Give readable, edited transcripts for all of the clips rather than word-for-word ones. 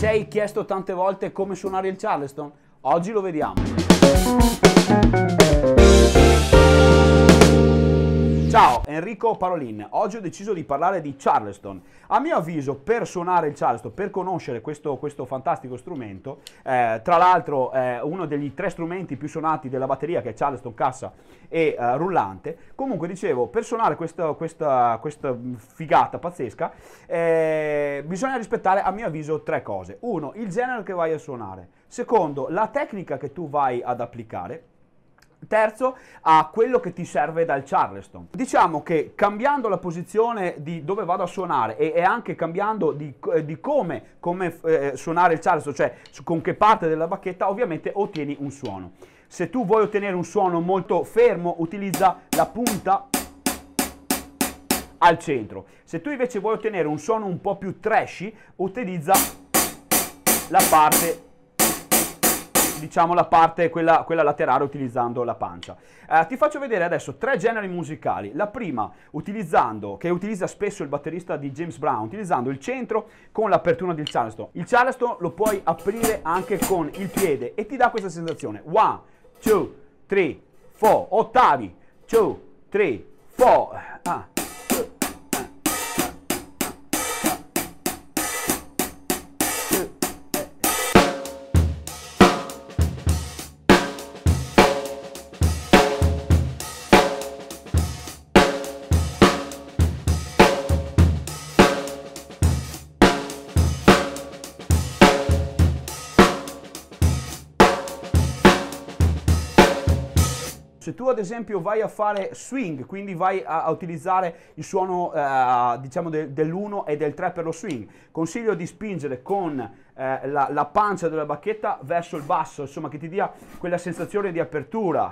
sei chiesto tante volte come suonare il Charleston? Oggi lo vediamo. Ciao, Enrico Parolin. Oggi ho deciso di parlare di Charleston. A mio avviso, per suonare il Charleston, per conoscere questo fantastico strumento, tra l'altro uno degli tre strumenti più suonati della batteria, che è Charleston, cassa e rullante. Comunque, dicevo, per suonare questa figata pazzesca bisogna rispettare, a mio avviso, tre cose. Uno, il genere che vai a suonare. Secondo, la tecnica che tu vai ad applicare. Terzo, a quello che ti serve dal Charleston. Diciamo che cambiando la posizione di dove vado a suonare e anche cambiando di come suonare il Charleston, cioè con che parte della bacchetta, ovviamente ottieni un suono. Se tu vuoi ottenere un suono molto fermo, utilizza la punta al centro. Se tu invece vuoi ottenere un suono un po' più trashy, utilizza la parte, diciamo la parte quella laterale, utilizzando la pancia. Ti faccio vedere adesso tre generi musicali. La prima, che utilizza spesso il batterista di James Brown, utilizzando il centro con l'apertura del Charleston. Il Charleston lo puoi aprire anche con il piede e ti dà questa sensazione. 1, 2, 3, 4, ottavi. 2, 3, 4. Se tu ad esempio vai a fare swing, quindi vai a utilizzare il suono diciamo dell'1 e del 3 per lo swing, consiglio di spingere con la pancia della bacchetta verso il basso, insomma che ti dia quella sensazione di apertura.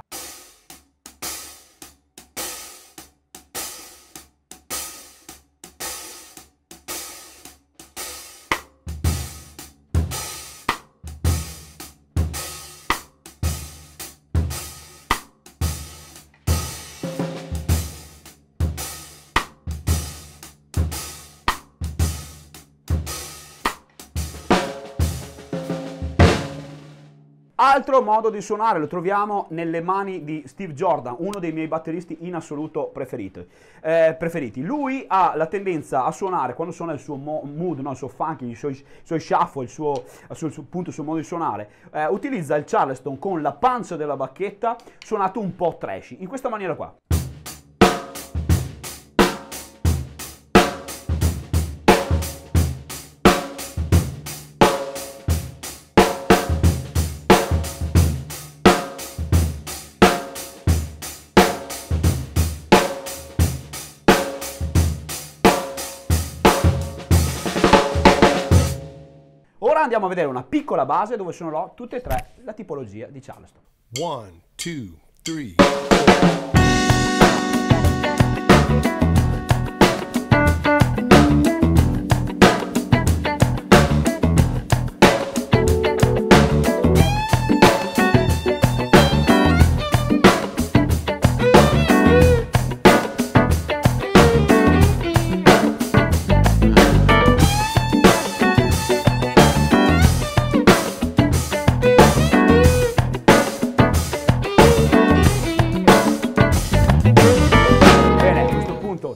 Altro modo di suonare lo troviamo nelle mani di Steve Jordan, uno dei miei batteristi in assoluto preferiti. Lui ha la tendenza a suonare, quando suona il suo mood, no? Il suo funky, i suoi shuffle, il suo modo di suonare, utilizza il Charleston con la pancia della bacchetta suonato un po' trashy, in questa maniera qua. Ora andiamo a vedere una piccola base dove suonerò tutte e tre la tipologia di Charleston. 1, 2, 3.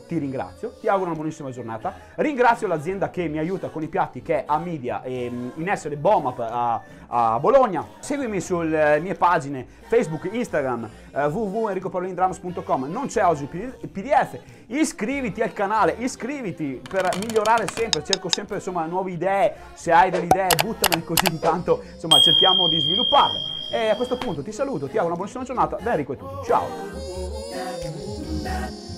Ti ringrazio, ti auguro una buonissima giornata. Ringrazio l'azienda che mi aiuta con i piatti, che è Amidia, in essere BOMAP a Bologna. Seguimi sulle mie pagine Facebook, Instagram, www.enricoparolindrums.com. Non c'è oggi il PDF. Iscriviti al canale, iscriviti per migliorare sempre. Cerco sempre, insomma, nuove idee. Se hai delle idee, buttamele, così intanto, insomma, cerchiamo di svilupparle. E a questo punto ti saluto, ti auguro una buonissima giornata. Da Enrico è tutto. Ciao.